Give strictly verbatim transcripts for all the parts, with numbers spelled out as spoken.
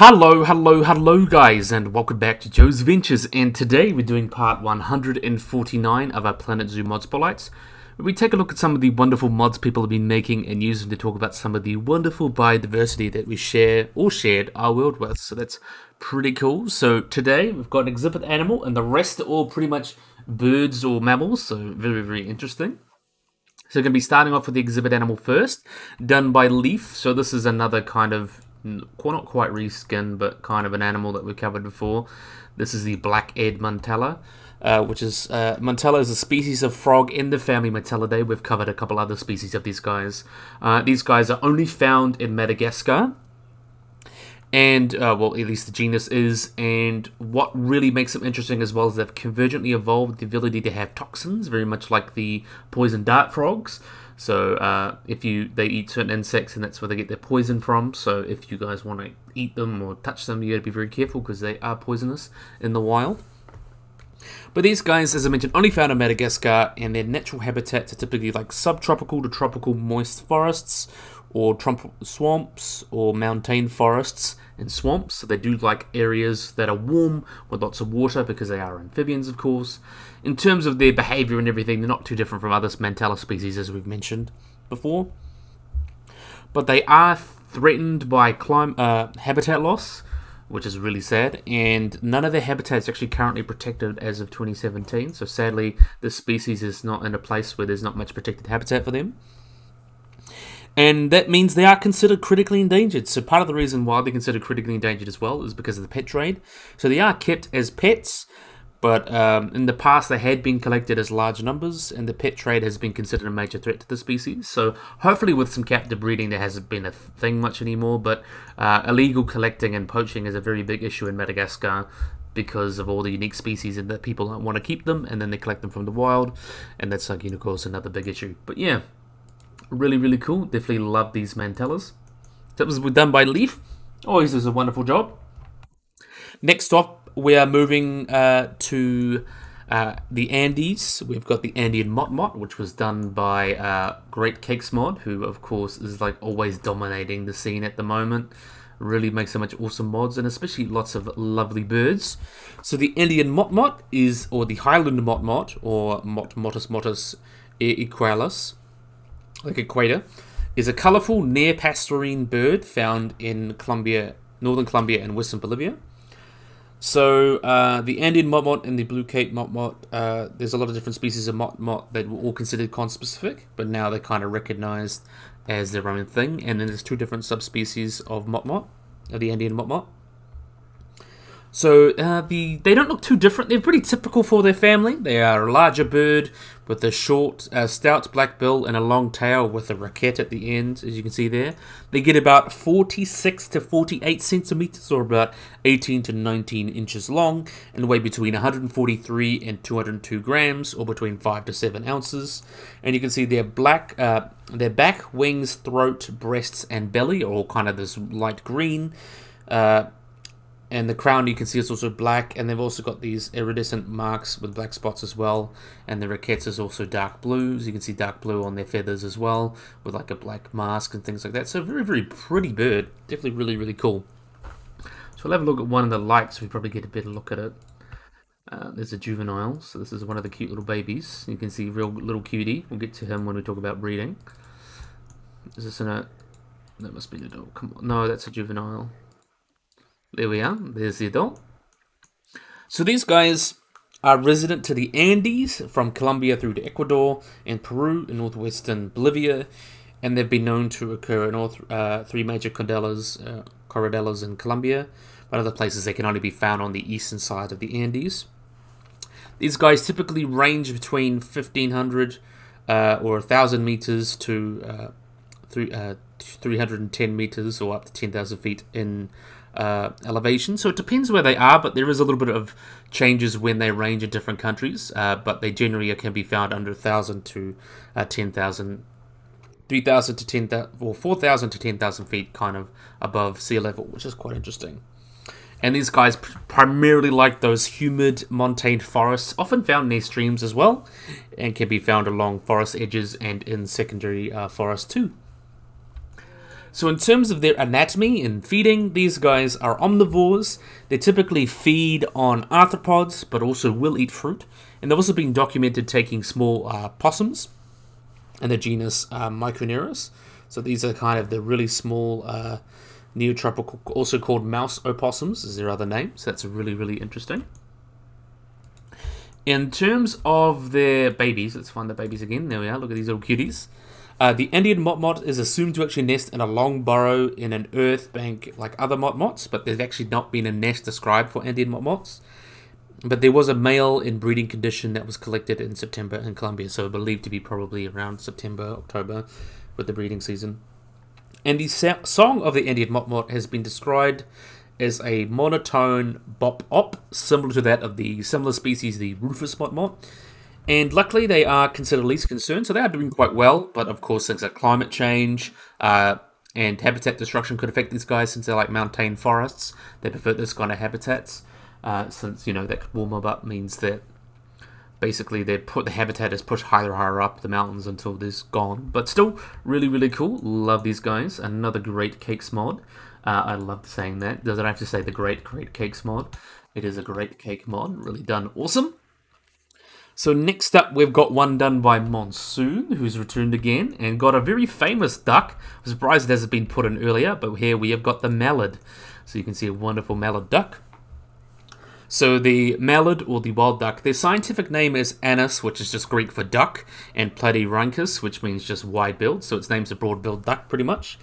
Hello, hello, hello guys, and welcome back to Joe's Ventures, and today we're doing part one hundred forty-nine of our Planet Zoo Mods Spotlights, where we take a look at some of the wonderful mods people have been making and using to talk about some of the wonderful biodiversity that we share, or shared, our world with, so that's pretty cool. So today we've got an exhibit animal, and the rest are all pretty much birds or mammals, so very, very interesting. So we're going to be starting off with the exhibit animal first, done by Leaf, so this is another kind of not quite reskin, but kind of an animal that we covered before. This is the Black-Eared Mantella, uh, which is, uh, Mantella is a species of frog in the family Mantellidae. We've covered a couple other species of these guys. Uh, these guys are only found in Madagascar, and, uh, well, at least the genus is, and what really makes them interesting as well is they've convergently evolved the ability to have toxins, very much like the poison dart frogs. So uh, if you they eat certain insects, and that's where they get their poison from. So if you guys want to eat them or touch them, you got to be very careful because they are poisonous in the wild. But these guys, as I mentioned, only found in Madagascar, and their natural habitats are typically like subtropical to tropical moist forests, or trump swamps, or mountain forests and swamps. So they do like areas that are warm with lots of water because they are amphibians, of course. In terms of their behavior and everything, they're not too different from other Mantella species as we've mentioned before. But they are threatened by clim uh, habitat loss, which is really sad, and none of their habitat is actually currently protected as of twenty seventeen, so sadly this species is not in a place where there's not much protected habitat for them. And that means they are considered critically endangered. So part of the reason why they're considered critically endangered as well is because of the pet trade. So they are kept as pets, but um, in the past they had been collected as large numbers, and the pet trade has been considered a major threat to the species. So hopefully with some captive breeding there hasn't been a thing much anymore, but uh, illegal collecting and poaching is a very big issue in Madagascar because of all the unique species and that people don't want to keep them, and then they collect them from the wild, and that's like, you know, of course, another big issue. But yeah. Really, really cool. Definitely love these Mantellas. That was done by Leaf. Always does a wonderful job. Next up, we are moving uh, to uh, the Andes. We've got the Andean Motmot, which was done by uh, GreatCakeMods, who, of course, is like always dominating the scene at the moment. Really makes so much awesome mods, and especially lots of lovely birds. So the Andean Motmot is, or the Highland Motmot, or Momotus aequatorialis, like equator, is a colourful near passerine bird found in Colombia, northern Colombia and western Bolivia. So uh, the Andean Motmot and the blue-cape Motmot, uh, there's a lot of different species of Motmot that were all considered conspecific, but now they're kind of recognised as their own thing. And then there's two different subspecies of Motmot, of the Andean Motmot. So uh, the they don't look too different. They're pretty typical for their family. They are a larger bird with a short, uh, stout black bill and a long tail with a raquette at the end, as you can see there. They get about forty-six to forty-eight centimeters, or about eighteen to nineteen inches long, and weigh between one hundred forty-three and two hundred two grams, or between five to seven ounces. And you can see their black, uh, their back, wings, throat, breasts, and belly are all kind of this light green. Uh, And the crown, you can see, is also black, and they've also got these iridescent marks with black spots as well. And the raquettes is also dark blue, so you can see dark blue on their feathers as well, with like a black mask and things like that. So very, very pretty bird. Definitely really, really cool. So we'll have a look at one of the lights, so we probably get a better look at it. Uh, there's a juvenile, so this is one of the cute little babies. You can see real little cutie. We'll get to him when we talk about breeding. Is this in a... That must be an adult. Come on. No, that's a juvenile. There we are, there's the adult. So these guys are resident to the Andes, from Colombia through to Ecuador and Peru in northwestern Bolivia, and they've been known to occur in all th uh, three major cordellas, uh, cordellas in Colombia, but other places they can only be found on the eastern side of the Andes. These guys typically range between fifteen hundred uh, or one thousand meters to uh, th uh, three hundred ten meters, or up to ten thousand feet in Uh, elevation. So it depends where they are, but there is a little bit of changes when they range in different countries, uh, but they generally can be found under one thousand to ten thousand, three thousand to ten thousand, or four thousand to ten thousand feet kind of above sea level, which is quite interesting. And these guys primarily like those humid montane forests, often found near streams as well, and can be found along forest edges and in secondary uh, forests too. So in terms of their anatomy and feeding, these guys are omnivores. They typically feed on arthropods, but also will eat fruit. And they've also been documented taking small uh, possums in the genus uh, Microneris. So these are kind of the really small uh, neotropical, also called mouse opossums is their other name. So that's really, really interesting. In terms of their babies, let's find the babies again. There we are. Look at these little cuties. Uh, the Andean Motmot is assumed to actually nest in a long burrow in an earth bank like other Motmots, but there's actually not been a nest described for Andean Motmots. But there was a male in breeding condition that was collected in September in Colombia, so believed to be probably around September, October, with the breeding season. And the so song of the Andean Motmot has been described as a monotone bop-op, similar to that of the similar species, the Rufous Motmot. And luckily, they are considered least concerned, so they are doing quite well. But of course, things like climate change uh, and habitat destruction could affect these guys, since they're like mountain forests. They prefer this kind of habitats, uh, since you know that warm up means that basically they put the habitat is pushed higher and higher up the mountains until it's gone. But still, really, really cool. Love these guys. Another great cakes mod. Uh, I love saying that. Doesn't have to say the great great cakes mod. It is a great cake mod. Really done awesome. So next up, we've got one done by Monsoon, who's returned again, and got a very famous duck. I'm surprised it hasn't been put in earlier, but here we have got the mallard. So you can see a wonderful mallard duck. So the mallard, or the wild duck, their scientific name is Anas, which is just Greek for duck, and Platyrhynchus, which means just wide-billed, so its name's a broad-billed duck, pretty much.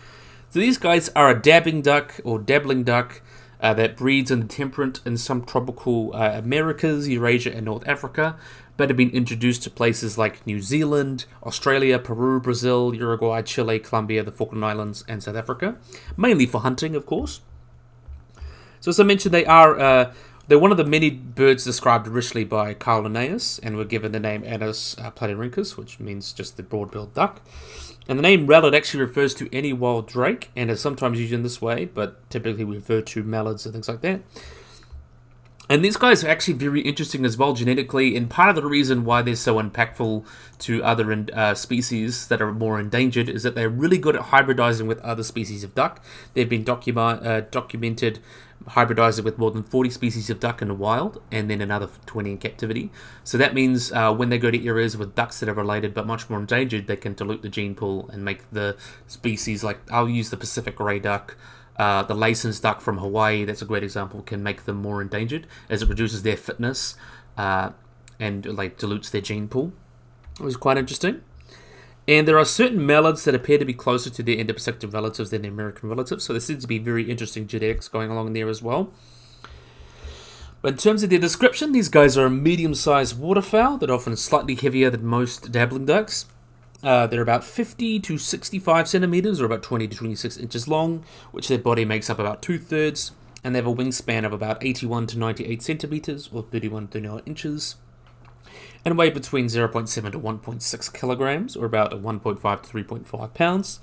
So these guys are a dabbing duck, or dabbling duck, Uh, that breeds in the temperate in some tropical uh, Americas, Eurasia, and North Africa, but have been introduced to places like New Zealand, Australia, Peru, Brazil, Uruguay, Chile, Colombia, the Falkland Islands, and South Africa, mainly for hunting, of course. So as I mentioned, they are uh, they're one of the many birds described richly by Carl Linnaeus, and were given the name Anas uh, platyrhynchus, which means just the broad-billed duck. And the name mallard actually refers to any wild drake, and is sometimes used in this way, but typically we refer to mallards and things like that. And these guys are actually very interesting as well genetically, and part of the reason why they're so impactful to other uh, species that are more endangered is that they're really good at hybridizing with other species of duck. They've been docu uh, documented hybridizing with more than forty species of duck in the wild, and then another twenty in captivity. So that means uh, when they go to areas with ducks that are related but much more endangered, they can dilute the gene pool and make the species, like I'll use the Pacific grey duck, Uh, the Leison's duck from Hawaii, that's a great example, can make them more endangered as it reduces their fitness uh, and like dilutes their gene pool. It was quite interesting. And there are certain mallards that appear to be closer to their Indo-Pacific relatives than their American relatives, so there seems to be very interesting genetics going along there as well. But in terms of their description, these guys are a medium-sized waterfowl that are often slightly heavier than most dabbling ducks. Uh, they're about fifty to sixty-five centimeters, or about twenty to twenty-six inches long, which their body makes up about two-thirds, and they have a wingspan of about eighty-one to ninety-eight centimeters, or thirty-one to thirty-nine inches, and weigh between zero point seven to one point six kilograms, or about one point five to three point five pounds,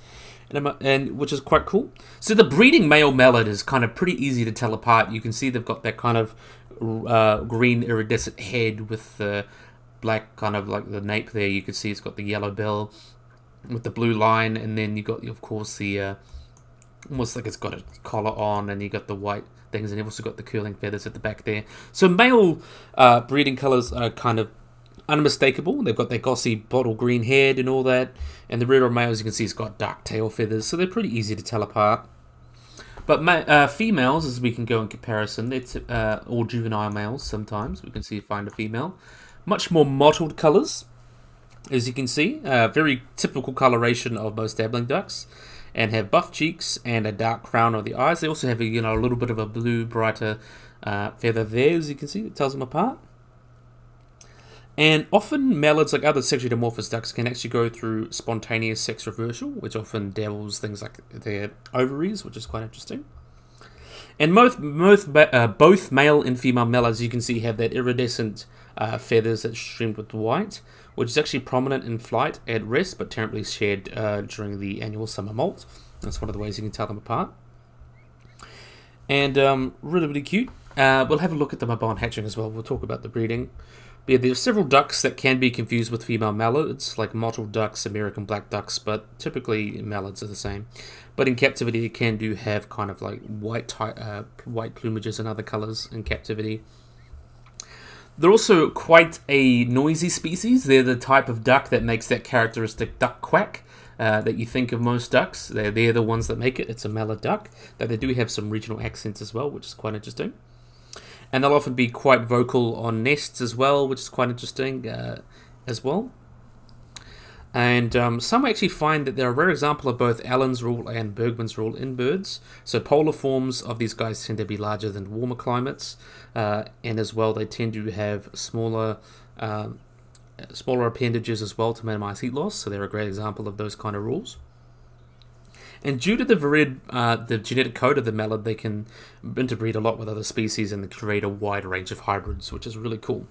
and, and which is quite cool. So the breeding male mallard is kind of pretty easy to tell apart. You can see they've got that kind of uh, green iridescent head with the uh, black kind of like the nape there. You can see it's got the yellow bill with the blue line, and then you got of course the uh, almost like it's got a collar on, and you got the white things, and you've also got the curling feathers at the back there. So male uh, breeding colors are kind of unmistakable. They've got their glossy bottle green head and all that, and the rear of males, you can see it's got dark tail feathers, so they're pretty easy to tell apart. But uh, females, as we can go in comparison, it's uh, all juvenile males. Sometimes we can see find a female. Much more mottled colours, as you can see. Uh, very typical coloration of most dabbling ducks, and have buff cheeks and a dark crown of the eyes. They also have a, you know, a little bit of a blue, brighter uh, feather there, as you can see. It tells them apart. And often mallards, like other sexually dimorphous ducks, can actually go through spontaneous sex reversal, which often dabbles things like their ovaries, which is quite interesting. And most, most, uh, both male and female mallards, you can see, have that iridescent uh, feathers that's streamed with white, which is actually prominent in flight at rest, but temporarily shed uh, during the annual summer molt. That's one of the ways you can tell them apart. And um, really, really cute. Uh, we'll have a look at them upon hatching as well. We'll talk about the breeding. But yeah, there are several ducks that can be confused with female mallards, like mottled ducks, American black ducks, but typically mallards are the same. But in captivity, they can do have kind of like white, uh, white plumages and other colors in captivity. They're also quite a noisy species. They're the type of duck that makes that characteristic duck quack uh, that you think of most ducks. They're, they're the ones that make it. It's a mallard duck, though they do have some regional accents as well, which is quite interesting. And they'll often be quite vocal on nests as well, which is quite interesting uh, as well. And um, some actually find that they're a rare example of both Allen's rule and Bergman's rule in birds. So polar forms of these guys tend to be larger than warmer climates, uh, and as well they tend to have smaller um, smaller appendages as well to minimize heat loss. So they're a great example of those kind of rules. And due to the varied, uh, the genetic code of the mallard, they can interbreed a lot with other species and create a wide range of hybrids, which is really cool.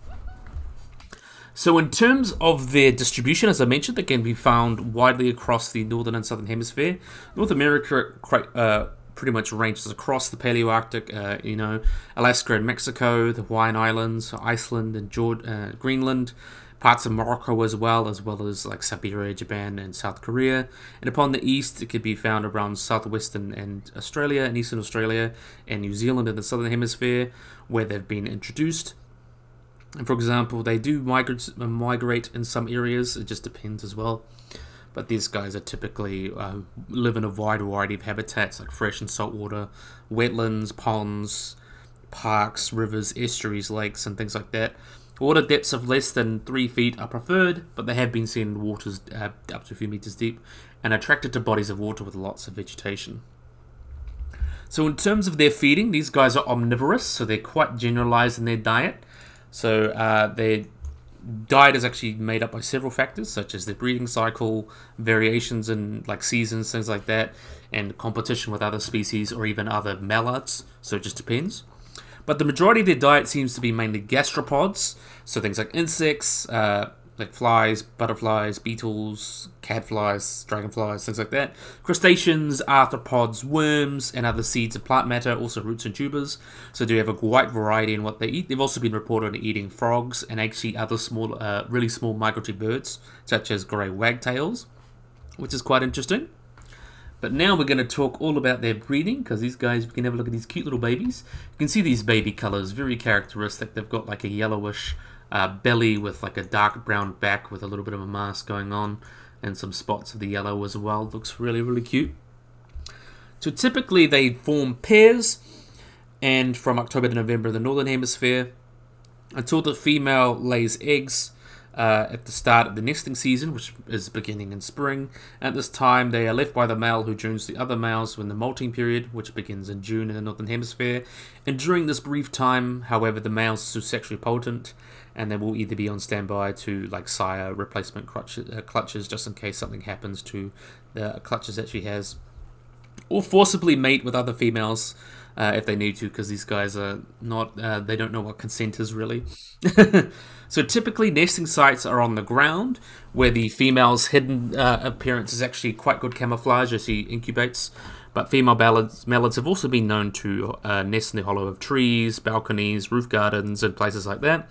So in terms of their distribution, as I mentioned, they can be found widely across the northern and southern hemisphere. North America uh, pretty much ranges across the Paleoarctic, uh, you know, Alaska and Mexico, the Hawaiian Islands, Iceland and Jord uh, Greenland, parts of Morocco as well, as well as like Siberia, Japan and South Korea. And upon the east, it could be found around southwestern and Australia and eastern Australia and New Zealand in the southern hemisphere, where they've been introduced. And for example, they do migrate, migrate in some areas, it just depends as well. But these guys are typically uh, live in a wide variety of habitats like fresh and saltwater, wetlands, ponds, parks, rivers, estuaries, lakes and things like that. Water depths of less than three feet are preferred, but they have been seen in waters uh, up to a few meters deep and attracted to bodies of water with lots of vegetation. So in terms of their feeding, these guys are omnivorous, so they're quite generalized in their diet. So uh, their diet is actually made up by several factors, such as their breeding cycle, variations in like seasons, things like that, and competition with other species or even other mallards. So it just depends. But the majority of their diet seems to be mainly gastropods, so things like insects, uh, like flies, butterflies, beetles, gadflies, dragonflies, things like that. Crustaceans, arthropods, worms, and other seeds of plant matter, also roots and tubers. So they do have a wide variety in what they eat. They've also been reported on eating frogs and actually other small, uh, really small migratory birds, such as grey wagtails, which is quite interesting. But now we're going to talk all about their breeding, because these guys, we can have a look at these cute little babies. You can see these baby colours, very characteristic. They've got like a yellowish Uh, belly with like a dark brown back with a little bit of a mask going on and some spots of the yellow as well. Looks really, really cute. So typically they form pairs, and from October to November in the northern hemisphere, until the female lays eggs uh, at the start of the nesting season, which is beginning in spring. At this time they are left by the male, who joins the other males when the molting period, which begins in June in the northern hemisphere. And during this brief time, however, the males are sexually potent, and they will either be on standby to like sire replacement clutches, uh, clutches just in case something happens to the clutches that she has, or forcibly mate with other females uh, if they need to, because these guys are not, uh, they don't know what consent is really. So typically nesting sites are on the ground, where the female's hidden uh, appearance is actually quite good camouflage as she incubates. But female mallards have also been known to uh, nest in the hollow of trees, balconies, roof gardens and places like that.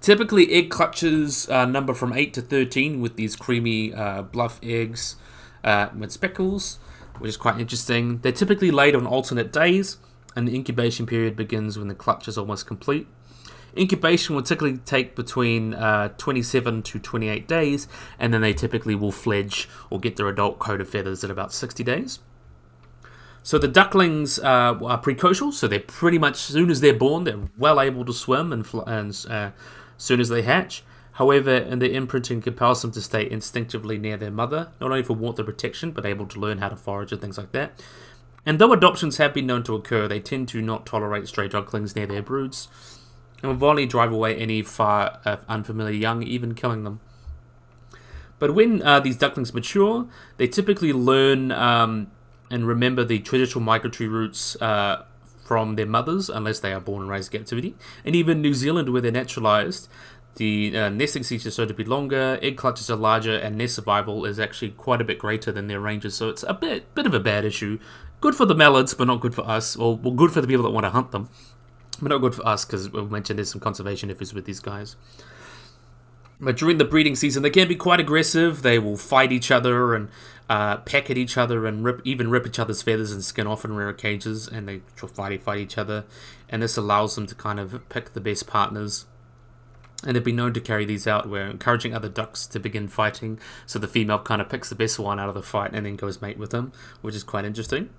Typically, egg clutches uh, number from eight to thirteen, with these creamy uh, bluff eggs uh, with speckles, which is quite interesting. They're typically laid on alternate days, and the incubation period begins when the clutch is almost complete. Incubation will typically take between uh, twenty-seven to twenty-eight days, and then they typically will fledge or get their adult coat of feathers at about sixty days. So the ducklings uh, are precocial, so they're pretty much, as soon as they're born, they're well able to swim and fly, and uh, soon as they hatch. However, in their imprinting compels them to stay instinctively near their mother, not only for warmth and protection, but able to learn how to forage and things like that. And though adoptions have been known to occur, they tend to not tolerate stray ducklings near their broods, and will violently drive away any far uh, unfamiliar young, even killing them. But when uh, these ducklings mature, they typically learn um, and remember the traditional migratory routes uh, from their mothers, unless they are born and raised in captivity. And even New Zealand, where they're naturalized, the uh, nesting season is so to be longer, egg clutches are larger, and nest survival is actually quite a bit greater than their ranges, so it's a bit bit of a bad issue. Good for the mallards, but not good for us, or well, good for the people that want to hunt them. But not good for us, because we've mentioned there's some conservation issues with these guys. But during the breeding season, they can be quite aggressive. They will fight each other and uh, peck at each other and rip, even rip each other's feathers and skin off in rare cages. And they fight, fight each other. And this allows them to kind of pick the best partners. And they've been known to carry these out. We're encouraging other ducks to begin fighting. So the female kind of picks the best one out of the fight and then goes mate with them, which is quite interesting.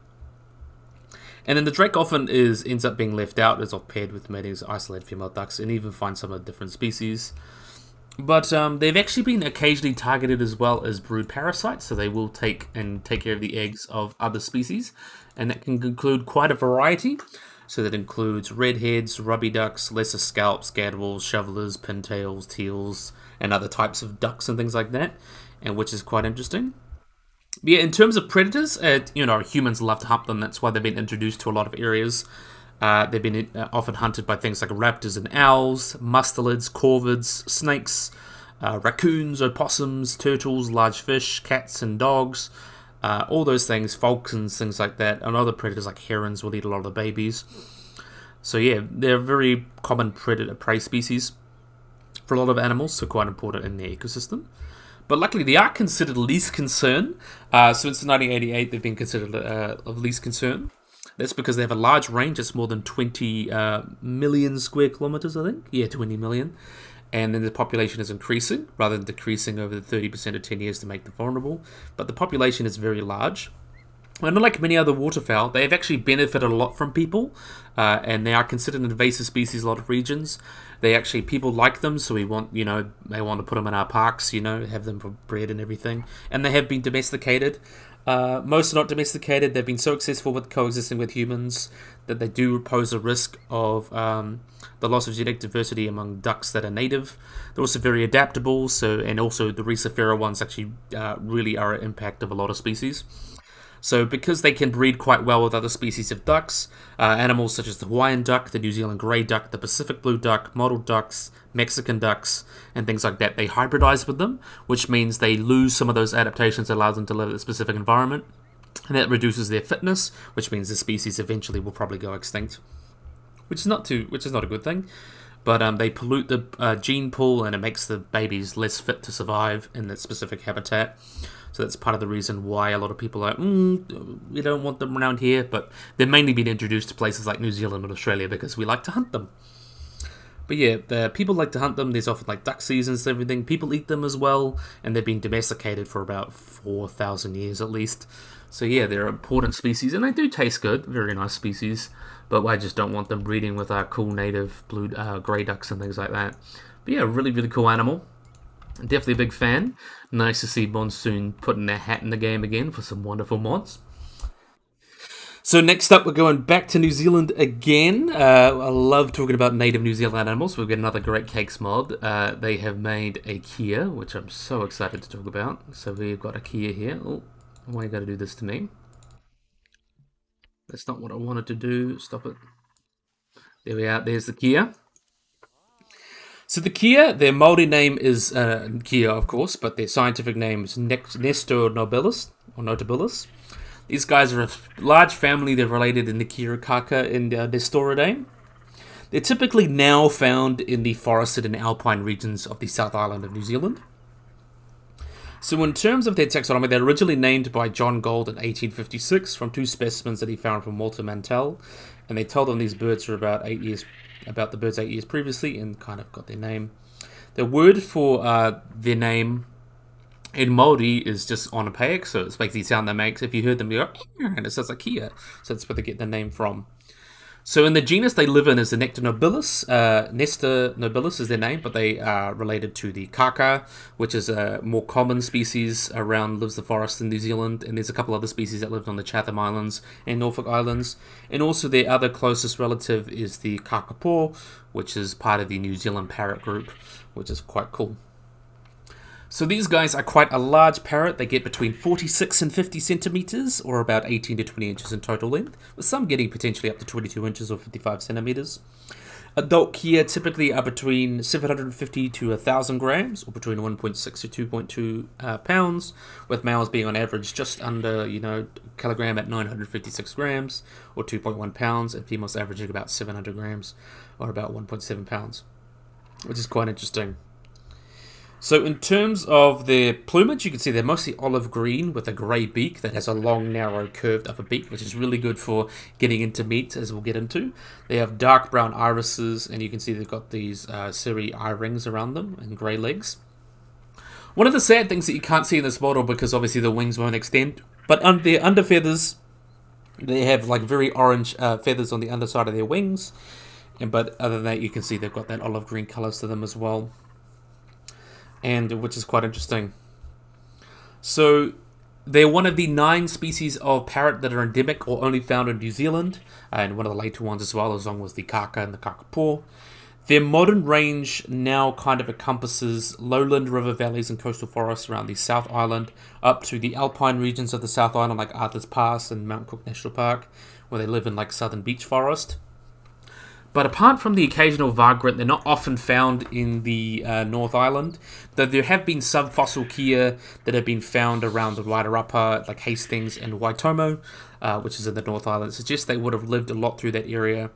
And then the drake often is ends up being left out, as off paired with mating isolated female ducks, and even find some of different species. But um, they've actually been occasionally targeted as well as brood parasites, so they will take and take care of the eggs of other species, and that can include quite a variety. So that includes redheads, rubby ducks, lesser scalps, gadwalls, shovelers, pintails, teals, and other types of ducks and things like that, and which is quite interesting. But yeah, in terms of predators, uh, you know, humans love to hunt them. That's why they've been introduced to a lot of areas. Uh, they've been uh, often hunted by things like raptors and owls, mustelids, corvids, snakes, uh, raccoons, opossums, turtles, large fish, cats and dogs, uh, all those things, falcons, things like that, and other predators like herons will eat a lot of the babies. So yeah, they're a very common predator prey species for a lot of animals, so quite important in their ecosystem. But luckily, they are considered least concern. Uh, since nineteen eighty-eight, they've been considered uh, of least concern. That's because they have a large range. It's more than twenty uh, million square kilometers, I think. Yeah, twenty million. And then the population is increasing, rather than decreasing over the thirty percent of ten years to make them vulnerable. But the population is very large. And unlike many other waterfowl, they've actually benefited a lot from people, uh, and they are considered an invasive species in a lot of regions. They actually, people like them, so we want, you know, they want to put them in our parks, you know, have them for bread and everything. And they have been domesticated. Uh, most are not domesticated. They've been so successful with coexisting with humans that they do pose a risk of um, the loss of genetic diversity among ducks that are native. They're also very adaptable, so and also the Rheicifera ones actually uh, really are an impact of a lot of species. So because they can breed quite well with other species of ducks, uh, animals such as the Hawaiian duck, the New Zealand grey duck, the Pacific blue duck, model ducks, Mexican ducks, and things like that, they hybridize with them, which means they lose some of those adaptations that allows them to live in a specific environment, and that reduces their fitness, which means the species eventually will probably go extinct, which is not too, which is not a good thing. But um, they pollute the uh, gene pool, and it makes the babies less fit to survive in that specific habitat. So that's part of the reason why a lot of people are, mm, we don't want them around here, but they've mainly been introduced to places like New Zealand and Australia because we like to hunt them. But yeah, the people like to hunt them. There's often like duck seasons and everything. People eat them as well, and they've been domesticated for about four thousand years at least. So yeah, they're an important species, and they do taste good, very nice species, but I just don't want them breeding with our cool native blue uh, grey ducks and things like that. But yeah, really, really cool animal. Definitely a big fan. Nice to see Monsoon putting their hat in the game again for some wonderful mods. So next up, we're going back to New Zealand again. Uh, I love talking about native New Zealand animals. We've got another GreatCakes mod. Uh, they have made a Kea, which I'm so excited to talk about. So we've got a Kea here. Oh, why you gotta do this to me? That's not what I wanted to do. Stop it. There we are. There's the Kea. So the Kea, their Māori name is uh, Kea, of course, but their scientific name is Nestor nobilis, or notabilis. These guys are a large family. They're related in the Kea, Kaka, and uh, Nestoridae. They're typically now found in the forested and alpine regions of the South Island of New Zealand. So in terms of their taxonomy, they're originally named by John Gould in eighteen fifty-six from two specimens that he found from Walter Mantell, and they told them these birds are about eight years about the birds eight years previously, and kind of got their name. The word for uh, their name in Māori is just onomatopoeic, so it's basically the sound they make. If you heard them, you go, and it sounds like Kea. So that's where they get the name from. So in the genus they live in is the Nestor nobilis. Uh, Nestor nobilis is their name, but they are related to the Kaka, which is a more common species around, lives the forest in New Zealand, and there's a couple other species that lived on the Chatham Islands and Norfolk Islands. And also their other closest relative is the kakapo, which is part of the New Zealand parrot group, which is quite cool. So these guys are quite a large parrot. They get between forty-six and fifty centimeters, or about eighteen to twenty inches in total length, with some getting potentially up to twenty-two inches or fifty-five centimeters. Adult Kea typically are between seven hundred fifty to one thousand grams, or between one point six to two point two uh, pounds, with males being on average just under, you know, kilogram at nine hundred fifty-six grams, or two point one pounds, and females averaging about seven hundred grams, or about one point seven pounds, which is quite interesting. So in terms of their plumage, you can see they're mostly olive green with a grey beak that has a long, narrow, curved upper beak, which is really good for getting into meat, as we'll get into. They have dark brown irises, and you can see they've got these uh, cirri eye rings around them and grey legs. One of the sad things that you can't see in this model, because obviously the wings won't extend, but on their under feathers, they have like very orange uh, feathers on the underside of their wings. And but other than that, you can see they've got that olive green colours to them as well, and which is quite interesting. So they're one of the nine species of parrot that are endemic or only found in New Zealand, and one of the later ones as well, as long as the Kaka and the Kakapo. Their modern range now kind of encompasses lowland river valleys and coastal forests around the South Island, up to the alpine regions of the South Island like Arthur's Pass and Mount Cook National Park, where they live in like southern beech forest. But apart from the occasional vagrant, they're not often found in the uh, North Island, though there have been some fossil Kea that have been found around the Wairarapa, like Hastings and Waitomo, uh, which is in the North Island. It suggests they would have lived a lot through that area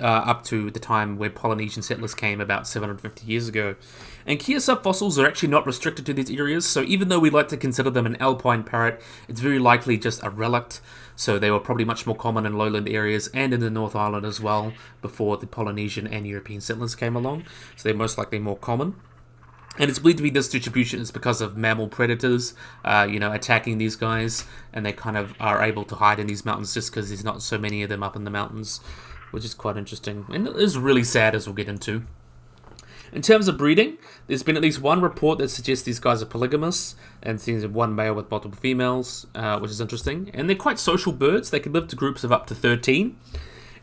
uh, up to the time where Polynesian settlers came about seven hundred fifty years ago. And Kea subfossils are actually not restricted to these areas, so even though we like to consider them an alpine parrot, it's very likely just a relict. So they were probably much more common in lowland areas and in the North Island as well before the Polynesian and European settlers came along. So they're most likely more common. And it's believed to be this distribution is because of mammal predators, uh, you know, attacking these guys. And they kind of are able to hide in these mountains just because there's not so many of them up in the mountains, which is quite interesting. And it is really sad, as we'll get into. In terms of breeding, there's been at least one report that suggests these guys are polygamous and seems one male with multiple females, uh, which is interesting. And they're quite social birds. They can live to groups of up to thirteen,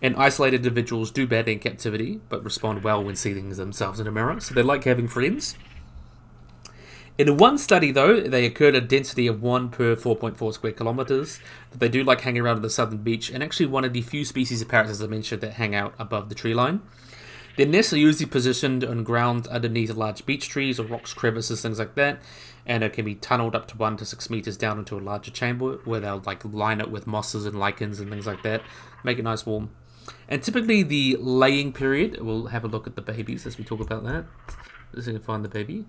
and isolated individuals do badly in captivity, but respond well when seeing themselves in a mirror, so they like having friends. In one study, though, they occurred at a density of one per four point four square kilometres, but they do like hanging around on the southern beach, and actually one of the few species of parrots, as I mentioned, that hang out above the tree line. Their nests are usually positioned on ground underneath large beech trees or rocks, crevices, things like that, and it can be tunneled up to one to six meters down into a larger chamber where they'll like line it with mosses and lichens and things like that, make it nice warm. And typically the laying period, we'll have a look at the babies as we talk about that. Let's see if we can find the baby.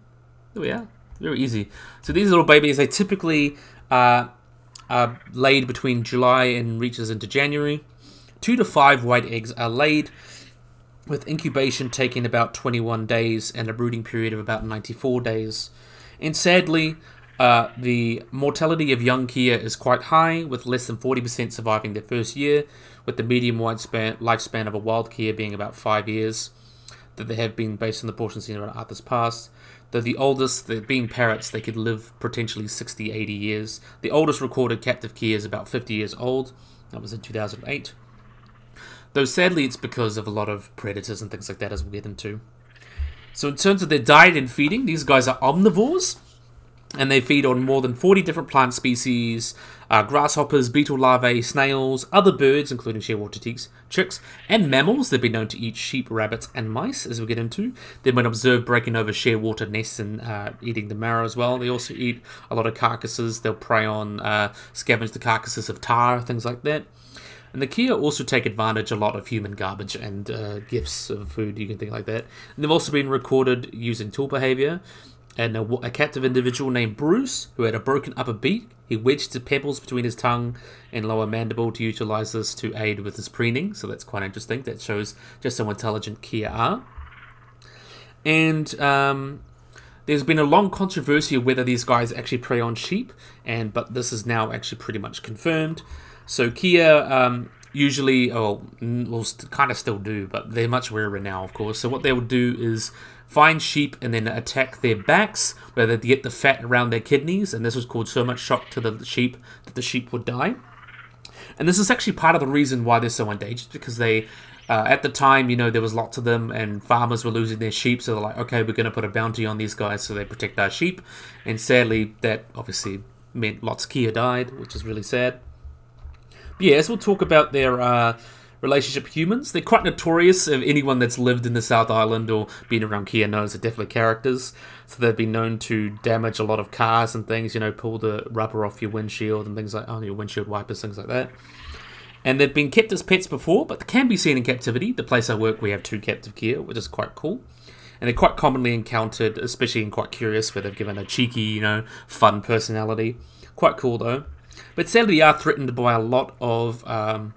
There we are. Very easy. So these little babies, they typically uh, are laid between July and reaches into January. Two to five white eggs are laid, with incubation taking about twenty-one days and a brooding period of about ninety-four days. And sadly, uh, the mortality of young Kea is quite high, with less than forty percent surviving their first year, with the medium lifespan, lifespan of a wild Kea being about five years, that they have been based on the portion seen around Arthur's Pass. Though the oldest, being parrots, they could live potentially sixty, eighty years. The oldest recorded captive Kea is about fifty years old. That was in two thousand eight. Though sadly it's because of a lot of predators and things like that, as we'll get into. So in terms of their diet and feeding, these guys are omnivores, and they feed on more than forty different plant species, uh, grasshoppers, beetle larvae, snails, other birds, including shearwater chicks, chicks, and mammals. They've been known to eat sheep, rabbits, and mice, as we'll get into. They've been observed breaking over shearwater nests and uh, eating the marrow as well. They also eat a lot of carcasses. They'll prey on, uh, scavenge the carcasses of tar, things like that. And the Kea also take advantage a lot of human garbage and uh, gifts of food, you can think like that. And they've also been recorded using tool behavior. And a, a captive individual named Bruce, who had a broken upper beak, he wedged the pebbles between his tongue and lower mandible to utilize this to aid with his preening. So that's quite interesting. That shows just how intelligent Kea are. And um, there's been a long controversy of whether these guys actually prey on sheep, and but this is now actually pretty much confirmed. So Kea um, usually, oh, will kind of still do, but they're much rarer now, of course. So what they will do is find sheep and then attack their backs, where they get the fat around their kidneys, and this was caused so much shock to the sheep that the sheep would die. And this is actually part of the reason why they're so endangered, because they, uh, at the time, you know, there was lots of them, and farmers were losing their sheep, so they're like, okay, we're going to put a bounty on these guys so they protect our sheep. And sadly, that obviously meant lots of Kea died, which is really sad. But yeah, as we'll talk about their uh, relationship with humans. They're quite notorious. If anyone that's lived in the South Island or been around Kea knows they're definitely characters. So they've been known to damage a lot of cars and things, you know, pull the rubber off your windshield and things like, oh, your windshield wipers, things like that. And they've been kept as pets before, but they can be seen in captivity. The place I work, we have two captive Kea, which is quite cool. And they're quite commonly encountered, especially in Quite Curious, where they've given a cheeky, you know, fun personality. Quite cool, though. But sadly, they are threatened by a lot of um,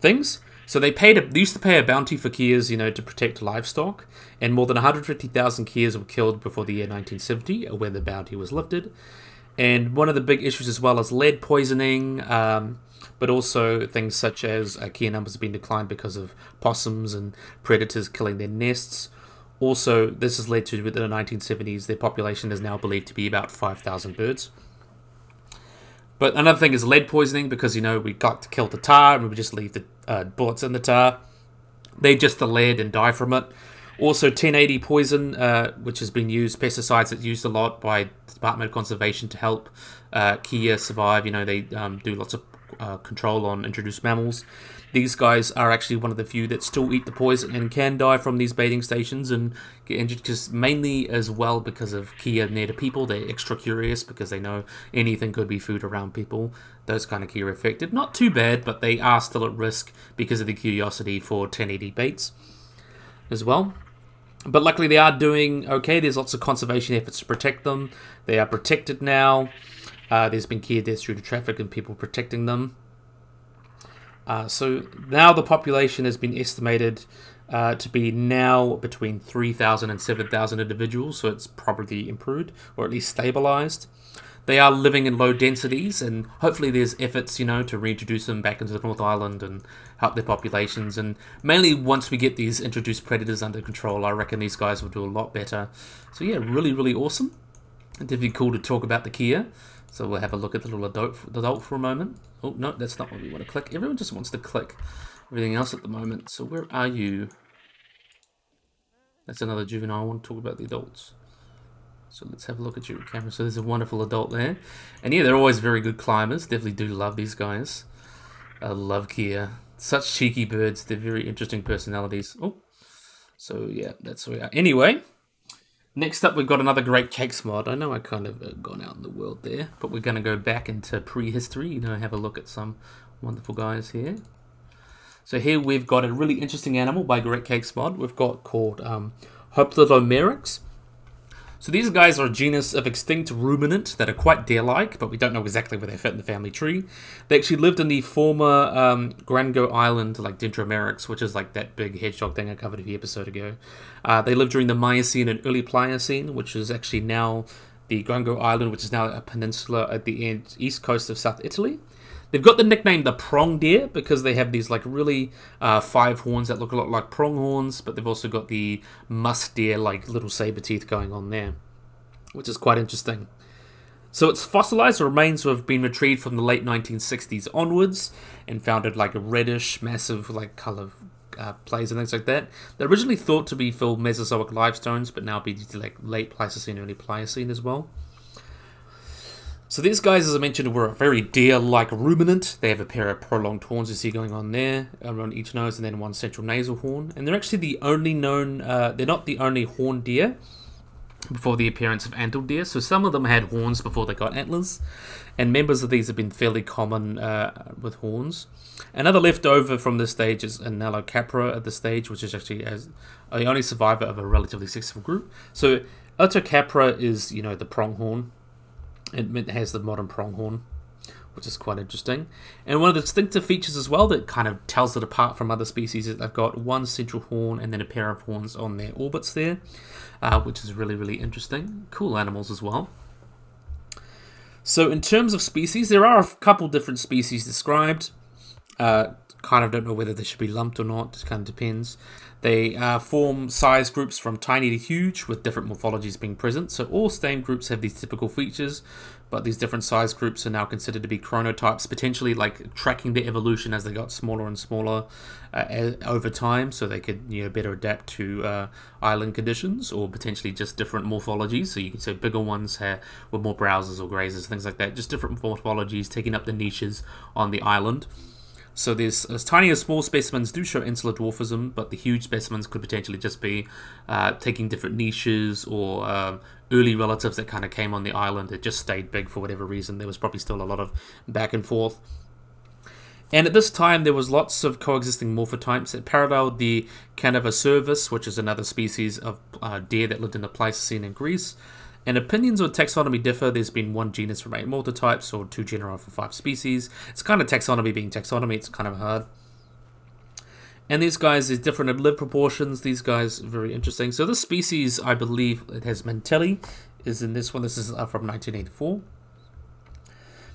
things. So they paid. A, they used to pay a bounty for Keas, you know, to protect livestock. And more than one hundred fifty thousand Keas were killed before the year nineteen seventy, when the bounty was lifted. And one of the big issues as well is lead poisoning, um, but also things such as uh, Kea numbers have been declined because of possums and predators killing their nests. Also, this has led to, within the nineteen seventies, their population is now believed to be about five thousand birds. But another thing is lead poisoning, because, you know, we got to kill the tar and we just leave the uh, bullets in the tar. They just the lead and die from it. Also, ten eighty poison, uh, which has been used, pesticides that's used a lot by the Department of Conservation to help uh, Kea survive. You know, they um, do lots of uh, control on introduced mammals. These guys are actually one of the few that still eat the poison and can die from these bathing stations and get injured, just mainly as well because of Kea near to people. They're extra curious because they know anything could be food around people. Those kind of Kea are affected. Not too bad, but they are still at risk because of the curiosity for ten eighty baits as well. But luckily they are doing okay. There's lots of conservation efforts to protect them. They are protected now. Uh, there's been Kea deaths due to traffic and people protecting them. Uh, so now the population has been estimated uh, to be now between three thousand and seven thousand individuals, so it's probably improved or at least stabilized. They are living in low densities, and hopefully there's efforts, you know, to reintroduce them back into the North Island and help their populations. And mainly once we get these introduced predators under control, I reckon these guys will do a lot better. So yeah, really, really awesome. It'd be cool to talk about the Kea. So we'll have a look at the little adult, adult for a moment. Oh, no, that's not what we want to click. Everyone just wants to click everything else at the moment. So where are you? That's another juvenile. I want to talk about the adults. So let's have a look at your camera. So there's a wonderful adult there. And yeah, they're always very good climbers. Definitely do love these guys. I love Kea. Such cheeky birds. They're very interesting personalities. Oh, so yeah, that's where we are. Anyway. Next up, we've got another Great Cakes mod. I know I kind of gone out in the world there, but we're going to go back into prehistory, you know, have a look at some wonderful guys here. So here we've got a really interesting animal by Great Cakes mod. We've got called um, Hoplitomeryx. So these guys are a genus of extinct ruminant that are quite deer-like, but we don't know exactly where they fit in the family tree. They actually lived in the former um, Gargano Island, like Dendromeryx, which is like that big hedgehog thing I covered a few episodes ago. Uh, they lived during the Miocene and early Pliocene, which is actually now the Gargano Island, which is now a peninsula at the end, east coast of South Italy. They've got the nickname the prong deer because they have these like really uh, five horns that look a lot like prong horns, but they've also got the musk deer like little saber teeth going on there, which is quite interesting. So it's fossilized remains have been retrieved from the late nineteen sixties onwards and found in like a reddish, massive like color uh, plays and things like that. They're originally thought to be full Mesozoic livestones, but now be like late Pleistocene, early Pliocene as well. So these guys, as I mentioned, were a very deer-like ruminant. They have a pair of prolonged horns you see going on there, around each nose, and then one central nasal horn. And they're actually the only known, uh, they're not the only horned deer before the appearance of antlered deer. So some of them had horns before they got antlers, and members of these have been fairly common uh, with horns. Another leftover from this stage is Analocapra at this stage, which is actually as the only survivor of a relatively successful group. So Analocapra is, you know, the pronghorn. It has the modern pronghorn, which is quite interesting. And one of the distinctive features as well that kind of tells it apart from other species is they've got one central horn and then a pair of horns on their orbits there, uh, which is really, really interesting. Cool animals as well. So in terms of species, there are a couple different species described. Uh, kind of don't know whether they should be lumped or not. It kind of depends. They uh, form size groups from tiny to huge, with different morphologies being present. So all stem groups have these typical features, but these different size groups are now considered to be chronotypes, potentially like tracking their evolution as they got smaller and smaller uh, over time, so they could, you know, better adapt to uh, island conditions or potentially just different morphologies. So you can say bigger ones have, with more browsers or grazers, things like that. Just different morphologies taking up the niches on the island. So there's, as tiny as small specimens do show insular dwarfism, but the huge specimens could potentially just be uh, taking different niches or um, early relatives that kind of came on the island that just stayed big for whatever reason. There was probably still a lot of back and forth. And at this time, there was lots of coexisting morphotypes that paralleled the Canavicervus, which is another species of uh, deer that lived in the Pleistocene in Greece. And opinions on taxonomy differ. There's been one genus from eight multitypes, or two genera for five species. It's kind of taxonomy being taxonomy. It's kind of hard. And these guys, there's different oblib proportions. These guys, very interesting. So this species, I believe, it has Mantellidae, is in this one. This is from nineteen eighty-four.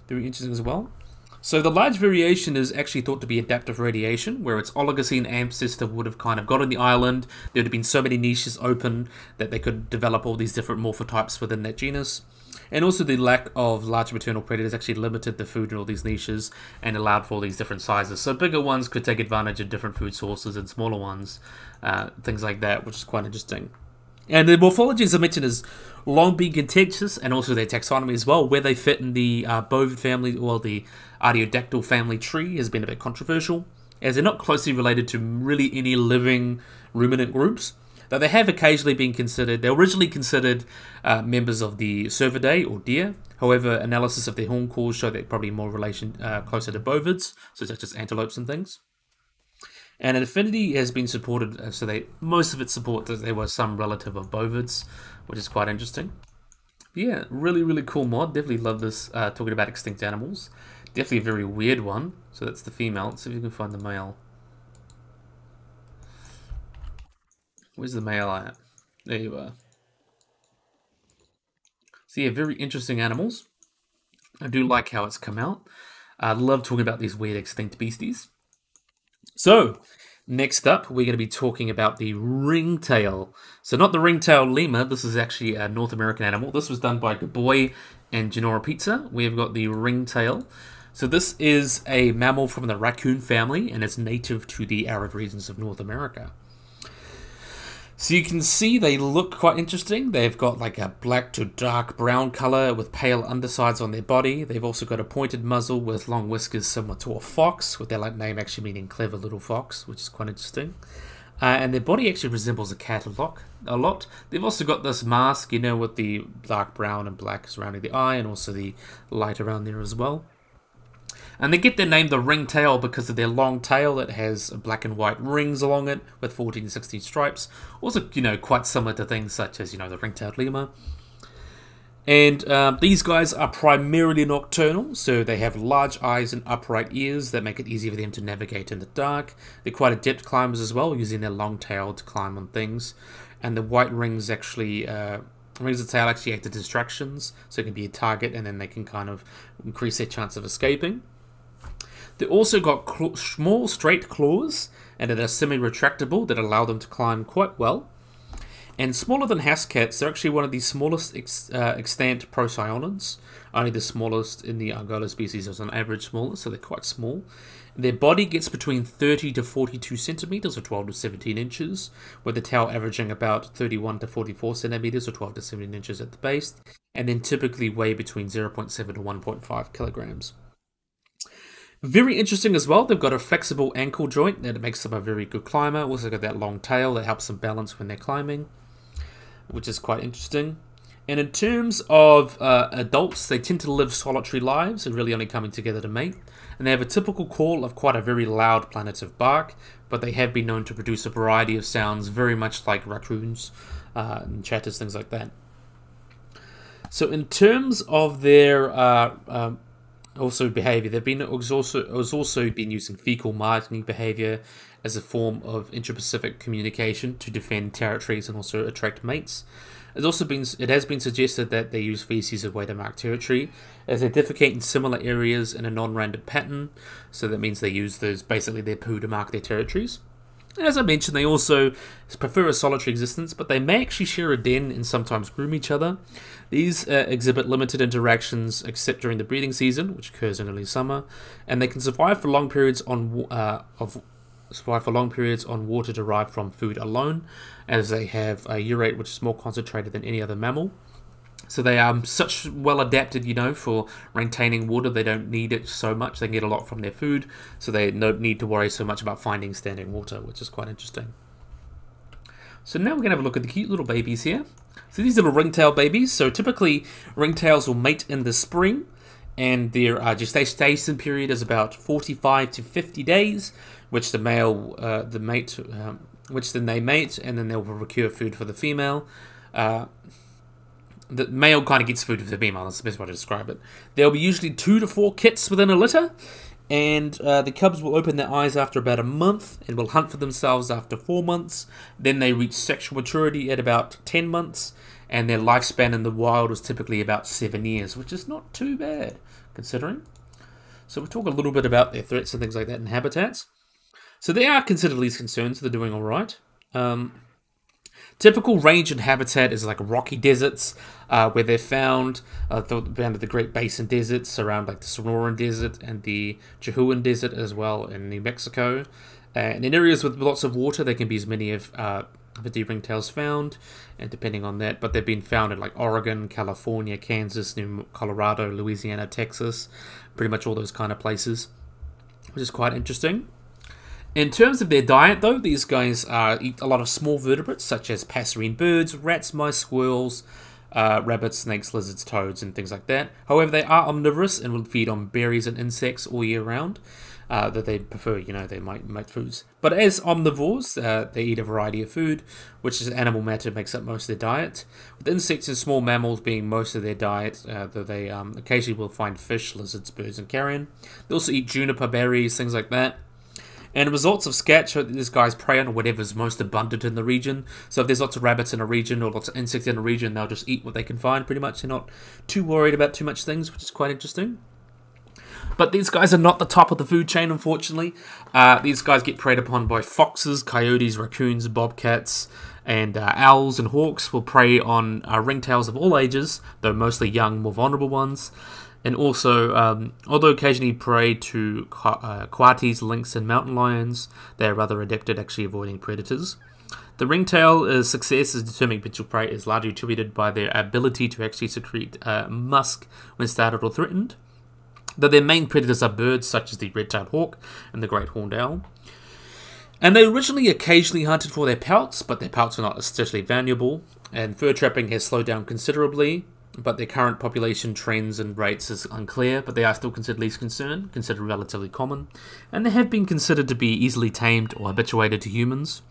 Very interesting as well. So the large variation is actually thought to be adaptive radiation, where its Oligocene ancestor would have kind of got on the island. There would have been so many niches open that they could develop all these different morphotypes within that genus. And also the lack of large maternal predators actually limited the food in all these niches and allowed for all these different sizes. So bigger ones could take advantage of different food sources and smaller ones, uh, things like that, which is quite interesting. And the morphology, as I mentioned, is long been contentious, and also their taxonomy as well. Where they fit in the uh, bovid family or the artiodactyl family tree has been a bit controversial, as they're not closely related to really any living ruminant groups, though they have occasionally been considered. They were originally considered uh, members of the cervidae or deer. However, analysis of their horn calls show that probably more relation uh, closer to bovids, so such as antelopes and things. And an affinity has been supported, so they most of it support that they were some relative of bovids, which is quite interesting. But yeah, really, really cool mod. Definitely love this, uh, talking about extinct animals. Definitely a very weird one. So that's the female. Let's see if you can find the male. Where's the male at? There you are. So yeah, very interesting animals. I do like how it's come out. I love talking about these weird extinct beasties. So, next up, we're going to be talking about the ringtail. So not the ringtail lemur, this is actually a North American animal. This was done by Good Boy and Genora Pizza. We've got the ringtail. So this is a mammal from the raccoon family, and it's native to the arid regions of North America. So you can see they look quite interesting. They've got like a black to dark brown color with pale undersides on their body. They've also got a pointed muzzle with long whiskers similar to a fox, with their like name actually meaning clever little fox, which is quite interesting. Uh, and their body actually resembles a cat a lot. a lot. They've also got this mask, you know, with the dark brown and black surrounding the eye and also the light around there as well. And they get their name the ringtail because of their long tail that has black and white rings along it with fourteen, sixteen stripes. Also, you know, quite similar to things such as, you know, the ring-tailed lemur. And uh, these guys are primarily nocturnal, so they have large eyes and upright ears that make it easy for them to navigate in the dark. They're quite adept climbers as well, using their long tail to climb on things. And the white rings actually... Uh, Rings of the tail actually act as distractions, so it can be a target, and then they can kind of increase their chance of escaping. They also got small straight claws, and they're semi-retractable that allow them to climb quite well. And smaller than house cats, they're actually one of the smallest ex uh, extant procyonids. Only the smallest in the Argola species is on average smaller, so they're quite small. Their body gets between thirty to forty-two centimeters, or twelve to seventeen inches, with the tail averaging about thirty-one to forty-four centimeters, or twelve to seventeen inches at the base, and then typically weigh between zero point seven to one point five kilograms. Very interesting as well, they've got a flexible ankle joint that makes them a very good climber. Also got that long tail that helps them balance when they're climbing, which is quite interesting. And in terms of uh, adults, they tend to live solitary lives and really only coming together to mate. And they have a typical call of quite a very loud plaintive bark, but they have been known to produce a variety of sounds very much like raccoons uh, and chatters, things like that. So in terms of their uh, uh, also behavior, they've been also, also been using fecal margining behavior as a form of intra-Pacific communication to defend territories and also attract mates. It's also been, it has been suggested that they use feces as a way to mark territory, as they defecate in similar areas in a non-random pattern, so that means they use those, basically their poo, to mark their territories. And as I mentioned, they also prefer a solitary existence, but they may actually share a den and sometimes groom each other. These uh, exhibit limited interactions except during the breeding season, which occurs in early summer, and they can survive for long periods on uh, of survive for long periods on water derived from food alone, as they have a urate which is more concentrated than any other mammal. So they are such well adapted, you know, for maintaining water. They don't need it so much. They can get a lot from their food, so they don't need to worry so much about finding standing water, which is quite interesting. So now we're going to have a look at the cute little babies here. So these little ringtail babies. So typically ringtails will mate in the spring, and their uh, gestation period is about forty-five to fifty days, which the male, uh, the mate, um, which then they mate, and then they'll procure food for the female. Uh, The male kind of gets food for the female, that's the best way to describe it. There'll be usually two to four kits within a litter, and uh, the cubs will open their eyes after about a month and will hunt for themselves after four months. Then they reach sexual maturity at about ten months, and their lifespan in the wild is typically about seven years, which is not too bad, considering. So we'll talk a little bit about their threats and things like that in habitats. So they are considered least concerns, so they're doing all right. Um... Typical range and habitat is like rocky deserts, uh, where they're found, uh, around the Great Basin deserts, around like the Sonoran Desert and the Chihuahuan Desert as well in New Mexico. Uh, and in areas with lots of water, there can be as many of uh, fifty ringtails found, and depending on that, but they've been found in like Oregon, California, Kansas, New Colorado, Louisiana, Texas, pretty much all those kind of places, which is quite interesting. In terms of their diet, though, these guys uh, eat a lot of small vertebrates, such as passerine birds, rats, mice, squirrels, uh, rabbits, snakes, lizards, toads, and things like that. However, they are omnivorous and will feed on berries and insects all year round, uh, that they prefer, you know, they might make foods. But as omnivores, uh, they eat a variety of food, which is animal matter makes up most of their diet, with insects and small mammals being most of their diet, uh, though they um, occasionally will find fish, lizards, birds, and carrion. They also eat juniper berries, things like that. And the results of scat show that these guys prey on whatever's most abundant in the region. So if there's lots of rabbits in a region or lots of insects in a region, they'll just eat what they can find pretty much. They're not too worried about too much things, which is quite interesting. But these guys are not the top of the food chain, unfortunately. Uh, these guys get preyed upon by foxes, coyotes, raccoons, bobcats, and uh, owls and hawks will prey on uh, ringtails of all ages, though mostly young, more vulnerable ones. And also, um, although occasionally prey to uh, coatis, lynx, and mountain lions, they are rather adept at actually avoiding predators. The ringtail's success is determining potential prey is largely attributed by their ability to actually secrete uh, musk when startled or threatened. Though their main predators are birds such as the red-tailed hawk and the great horned owl. And they originally occasionally hunted for their pelts, but their pelts are not especially valuable, and fur trapping has slowed down considerably. But their current population trends and rates is unclear, but they are still considered least concern, considered relatively common, and they have been considered to be easily tamed or habituated to humans,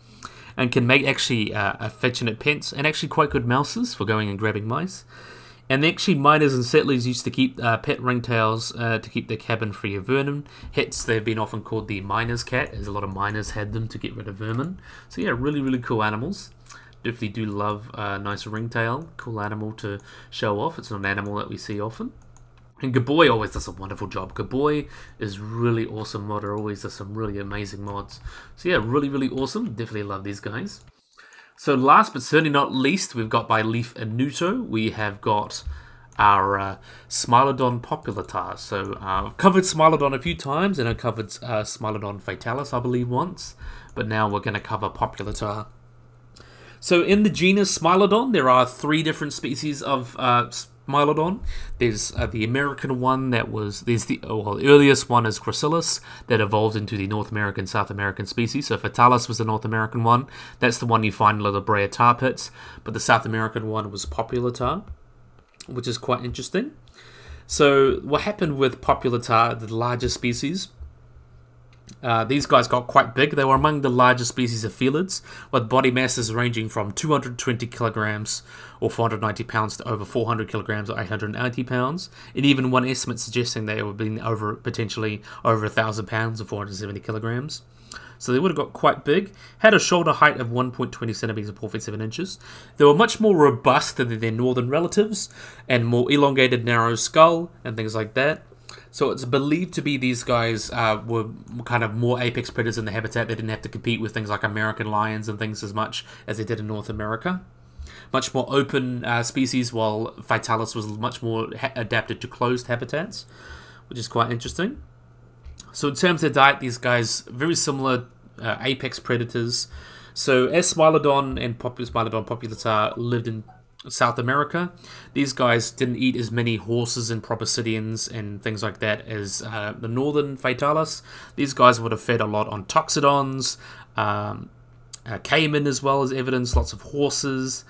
and can make actually uh, affectionate pets, and actually quite good mouses for going and grabbing mice. And actually miners and settlers used to keep uh, pet ringtails uh, to keep their cabin free of vermin. Hence they've been often called the miner's cat, as a lot of miners had them to get rid of vermin. So yeah, really, really cool animals. Definitely do love a uh, nice ringtail, cool animal to show off. It's not an animal that we see often. And Gaboy always does a wonderful job. Gaboy is really awesome modder, always does some really amazing mods. So yeah, really, really awesome. Definitely love these guys. So last but certainly not least, we've got by Leaf and Nuto, we have got our uh, Smilodon populatar. So uh, I've covered Smilodon a few times, and I covered uh, Smilodon fatalis, I believe, once. But now we're going to cover populatar. So in the genus Smilodon, there are three different species of uh, Smilodon. There's uh, the American one that was, there's the, well, the earliest one is Gracilis, that evolved into the North American, South American species. So Fatalis was the North American one. That's the one you find in the La Brea tar pits. But the South American one was Populatar, which is quite interesting. So what happened with Populatar, the larger species? Uh, these guys got quite big. They were among the largest species of felids, with body masses ranging from two hundred twenty kilograms or four hundred ninety pounds to over four hundred kilograms or eight hundred ninety pounds, and even one estimate suggesting they would have been over potentially over one thousand pounds or four hundred seventy kilograms. So they would have got quite big, had a shoulder height of one point two zero centimeters or four feet seven inches. They were much more robust than their northern relatives, and more elongated, narrow skull and things like that. So it's believed to be these guys uh, were kind of more apex predators in the habitat. They didn't have to compete with things like American lions and things as much as they did in North America. Much more open uh, species, while Phytalis was much more ha adapted to closed habitats, which is quite interesting. So in terms of diet, these guys very similar uh, apex predators. So as Smilodon and Popul Smilodon populatar lived in South America. These guys didn't eat as many horses and proboscideans and things like that as uh, the northern Phaetales. These guys would have fed a lot on toxodons, um, uh, caiman as well as evidence, lots of horses,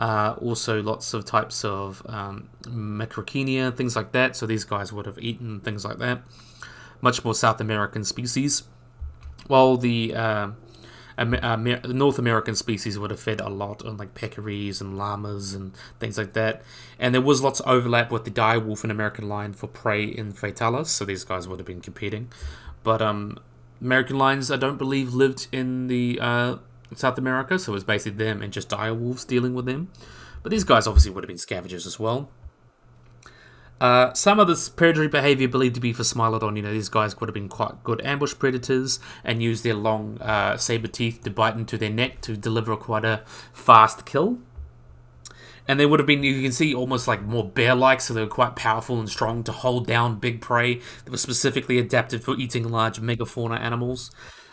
uh, also lots of types of um, macrauchenia, things like that. So these guys would have eaten things like that. Much more South American species. While the uh, Amer North American species would have fed a lot on like peccaries and llamas and things like that. And there was lots of overlap with the direwolf and American lion for prey in Phaetales, so these guys would have been competing. But um, American lions, I don't believe, lived in the uh, South America, so it was basically them and just direwolves dealing with them. But these guys obviously would have been scavengers as well. Uh, some of this predatory behavior believed to be for Smilodon. You know, these guys could have been quite good ambush predators and used their long uh, saber teeth to bite into their neck to deliver quite a fast kill. And they would have been, you can see, almost like more bear-like, so they were quite powerful and strong to hold down big prey. They were specifically adapted for eating large megafauna animals,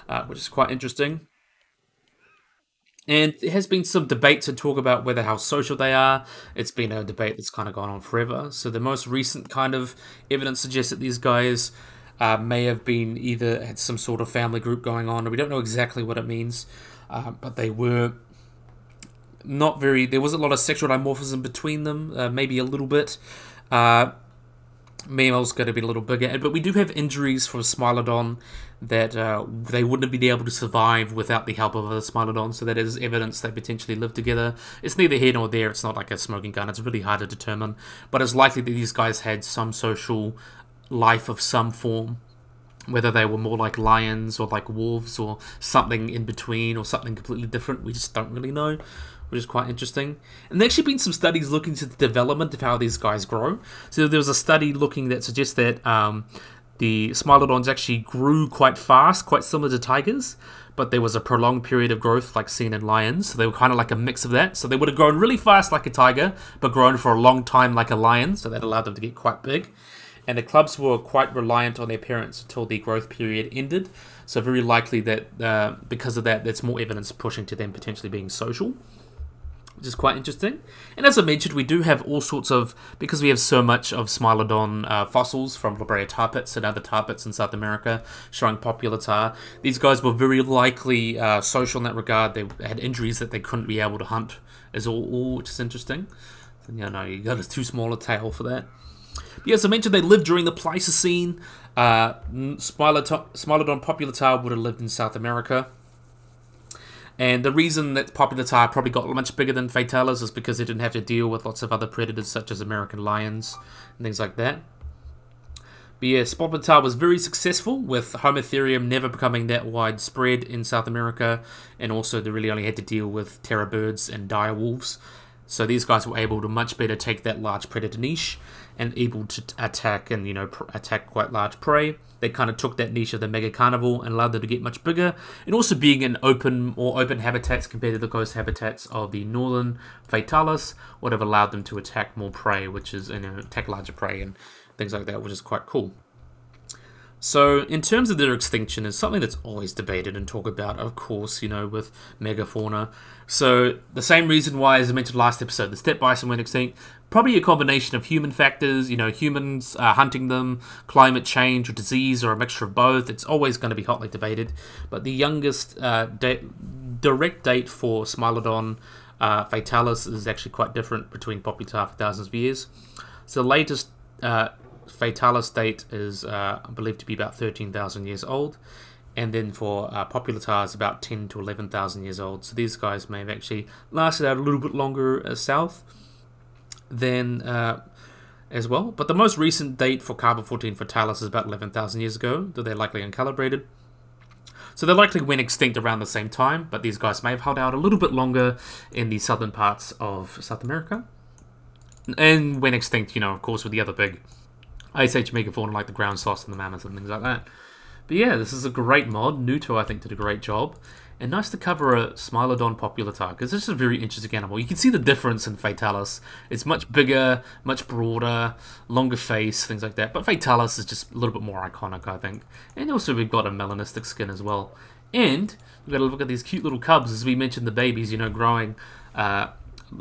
uh, which is quite interesting. And there has been some debate to talk about whether how social they are. It's been a debate that's kind of gone on forever. So the most recent kind of evidence suggests that these guys uh, may have been either had some sort of family group going on, or we don't know exactly what it means, uh, but they were not very... There wasn't a lot of sexual dimorphism between them, uh, maybe a little bit. Uh, Mammals going to be a little bigger, but we do have injuries from Smilodon that uh, they wouldn't have been able to survive without the help of other Smilodon, so that is evidence they potentially lived together. It's neither here nor there, it's not like a smoking gun, it's really hard to determine, but it's likely that these guys had some social life of some form, whether they were more like lions or like wolves or something in between or something completely different, we just don't really know, which is quite interesting. And there's actually been some studies looking to the development of how these guys grow. So there was a study looking that suggests that um, the Smilodons actually grew quite fast, quite similar to tigers, but there was a prolonged period of growth like seen in lions. So they were kind of like a mix of that. So they would have grown really fast like a tiger, but grown for a long time like a lion, so that allowed them to get quite big. And the clubs were quite reliant on their parents until the growth period ended. So very likely that uh, because of that, there's more evidence pushing to them potentially being social, which is quite interesting. And as I mentioned, we do have all sorts of, because we have so much of Smilodon uh, fossils from La Brea tar pits and other tar pits in South America showing popular tar, these guys were very likely uh, social in that regard. They had injuries that they couldn't be able to hunt as all, all which is interesting. You know, you got a too small a tail for that. Yeah, as I mentioned, they lived during the Pleistocene. Uh, Smilodon populatar would have lived in South America. And the reason that populatar probably got much bigger than Phaetales is because they didn't have to deal with lots of other predators such as American lions and things like that. But yeah, populatar was very successful, with Homotherium never becoming that widespread in South America. And also they really only had to deal with terror birds and direwolves. So these guys were able to much better take that large predator niche and able to attack and, you know, pr attack quite large prey. They kind of took that niche of the mega carnivore and allowed them to get much bigger. And also being in open or open habitats compared to the coast habitats of the northern Phaetales would have allowed them to attack more prey, which is, you know, attack larger prey and things like that, which is quite cool. So in terms of their extinction, is something that's always debated and talked about, of course, you know, with megafauna. So the same reason why, as I mentioned last episode, the steppe bison went extinct, probably a combination of human factors, you know, humans uh, hunting them, climate change or disease or a mixture of both. It's always going to be hotly debated. But the youngest uh, da direct date for Smilodon uh, Phaetales is actually quite different between populatar for thousands of years. So the latest... Uh, Phaetales date is uh, believed to be about thirteen thousand years old, and then for uh, populatar is about ten to eleven thousand years old. So these guys may have actually lasted out a little bit longer uh, south than uh, as well. But the most recent date for carbon fourteen Phaetales is about eleven thousand years ago, though they're likely uncalibrated. So they likely went extinct around the same time, but these guys may have held out a little bit longer in the southern parts of South America, and went extinct, you know, of course, with the other big Ice Age megafauna like the ground sloths and the mammoths and things like that. But yeah, this is a great mod. Nuto, I think, did a great job. And nice to cover a Smilodon populatar, because this is a very interesting animal. You can see the difference in Phaetales. It's much bigger, much broader, longer face, things like that. But Phaetales is just a little bit more iconic, I think. And also we've got a melanistic skin as well. And we've got to look at these cute little cubs, as we mentioned, the babies, you know, growing... Uh,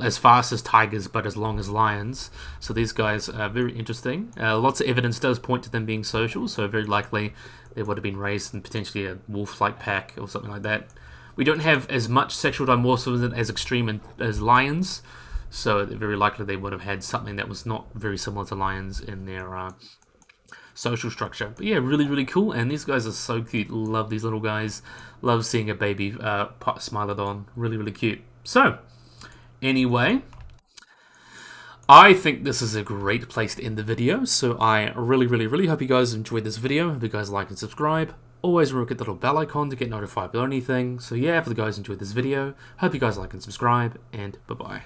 as fast as tigers but as long as lions. So these guys are very interesting. Uh, lots of evidence does point to them being social, so very likely they would have been raised in potentially a wolf-like pack or something like that. We don't have as much sexual dimorphism as extreme in, as lions, so very likely they would have had something that was not very similar to lions in their uh, social structure. But yeah, really, really cool, and these guys are so cute. Love these little guys. Love seeing a baby uh, Smilodon. Really, really cute. So, anyway, I think this is a great place to end the video, so I really, really, really hope you guys enjoyed this video. Hope you guys like and subscribe. Always remember to hit the little bell icon to get notified about anything. So yeah, for the guys who enjoyed this video, hope you guys like and subscribe, and bye-bye.